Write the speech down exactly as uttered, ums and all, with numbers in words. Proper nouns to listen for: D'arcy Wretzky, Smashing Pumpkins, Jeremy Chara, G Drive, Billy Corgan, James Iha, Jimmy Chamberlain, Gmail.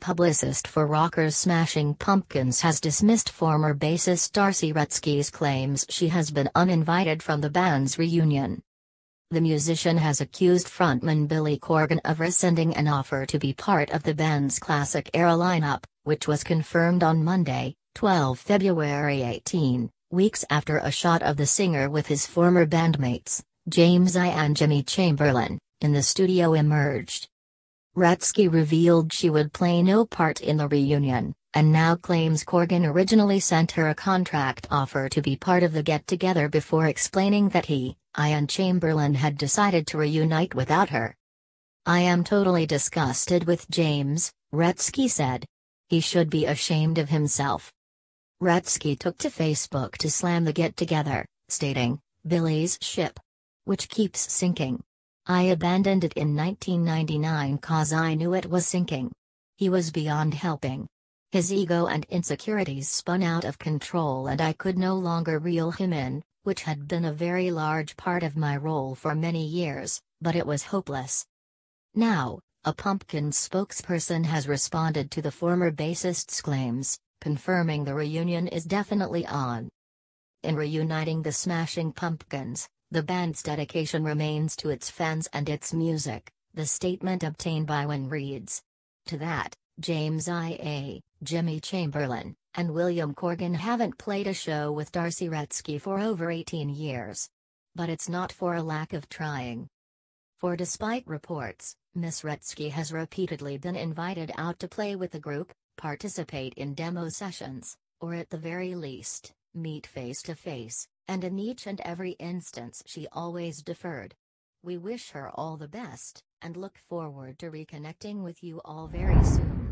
publicist for rockers Smashing Pumpkins has dismissed former bassist D'arcy Wretzky's claims she has been uninvited from the band's reunion. The musician has accused frontman Billy Corgan of rescinding an offer to be part of the band's classic era lineup, which was confirmed on Monday, February eighteenth, weeks after a shot of the singer with his former bandmates, James Iha and Jimmy Chamberlain, in the studio emerged. Wretzky revealed she would play no part in the reunion, and now claims Corgan originally sent her a contract offer to be part of the get-together before explaining that he, Iha and Chamberlain had decided to reunite without her. "I am totally disgusted with James," Wretzky said. "He should be ashamed of himself." Wretzky took to Facebook to slam the get-together, stating, "Billy's ship, which keeps sinking. I abandoned it in nineteen ninety-nine cause I knew it was sinking. He was beyond helping. His ego and insecurities spun out of control and I could no longer reel him in, which had been a very large part of my role for many years, but it was hopeless." Now, a Pumpkin spokesperson has responded to the former bassist's claims, confirming the reunion is definitely on. In reuniting the Smashing Pumpkins, the band's dedication remains to its fans and its music, the statement obtained by When reads. To that, James Iha, Jimmy Chamberlain, and William Corgan haven't played a show with D'arcy Wretzky for over eighteen years. But it's not for a lack of trying. For despite reports, Miss Wretzky has repeatedly been invited out to play with the group, participate in demo sessions, or at the very least, meet face to face, and in each and every instance she always deferred. We wish her all the best, and look forward to reconnecting with you all very soon.